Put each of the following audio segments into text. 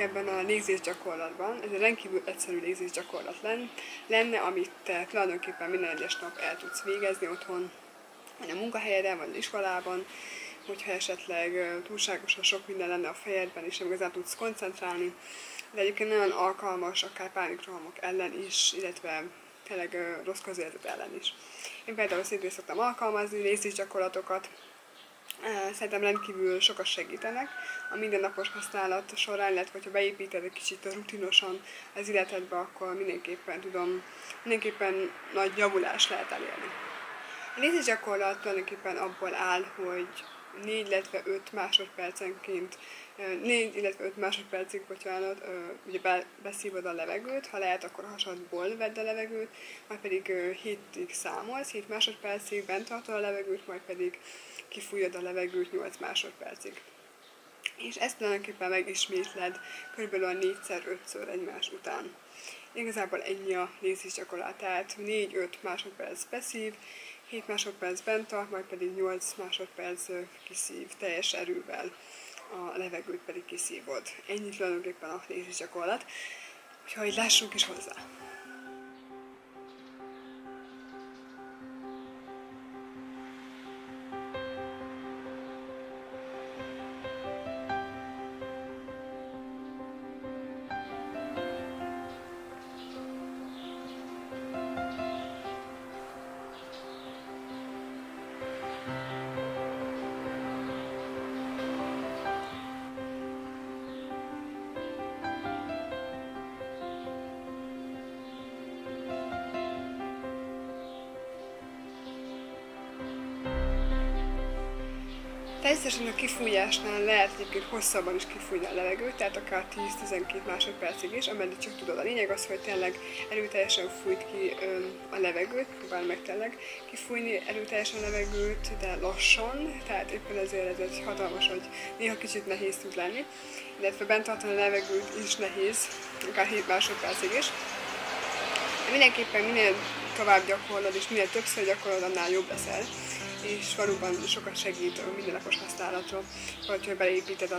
segítek ebben a légzésgyakorlatban. Ez egy rendkívül egyszerű légzésgyakorlat lenne, amit te tulajdonképpen minden egyes nap el tudsz végezni otthon, vagy a munkahelyeden, vagy az iskolában. Hogyha esetleg túlságosan sok minden lenne a fejedben, és nem igazán tudsz koncentrálni. De egyébként nagyon alkalmas akár pánikrohamok ellen is, illetve tényleg rossz közéletet ellen is. Én például szintén szoktam alkalmazni légzésgyakorlatokat. Szerintem rendkívül sokat segítenek a mindennapos használat során, illetve hogyha beépíted egy kicsit rutinosan az életedbe, akkor mindenképpen nagy javulást lehet elérni. A légzésgyakorlat tulajdonképpen abból áll, hogy 4, illetve 5 másodpercenként, 4, illetve 5 másodpercig, bocsánat, ugye beszívod a levegőt, ha lehet, akkor hasadból vedd a levegőt, majd pedig 7-ig számolsz, 7 másodpercig bent tartod a levegőt, majd pedig kifújod a levegőt 8 másodpercig. És ezt tulajdonképpen megismétled kb. 4-5-ször egymás után. Igazából ennyi a légzésgyakorlat, tehát 4-5 másodperc beszív, 7 másodperc bent tart, majd pedig 8 másodperc kiszív teljes erővel, a levegőt pedig kiszívod. Ennyi tulajdonképpen a légzésgyakorlat, úgyhogy így lássunk is hozzá. Természetesen a kifújásnál lehet egyébként hosszabban is kifújni a levegőt, tehát akár 10-12 másodpercig is, ameddig csak tudod. A lényeg az, hogy tényleg erőteljesen fújt ki a levegőt, próbál meg tényleg kifújni erőteljesen a levegőt, de lassan, tehát éppen ezért ez egy hatalmas, hogy néha kicsit nehéz tud lenni, illetve bent tartani a levegőt is nehéz, akár 7 másodpercig is. De mindenképpen minél tovább gyakorlod, és minél többször gyakorlod, annál jobb leszel. És valóban sokat segít a mindennapos használatra, vagy hogy beleépíted a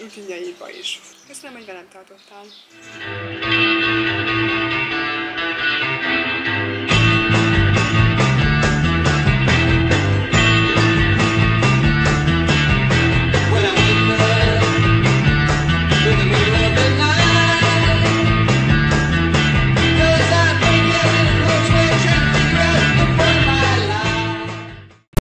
rutinjaidba is. Köszönöm, hogy velem tartottál!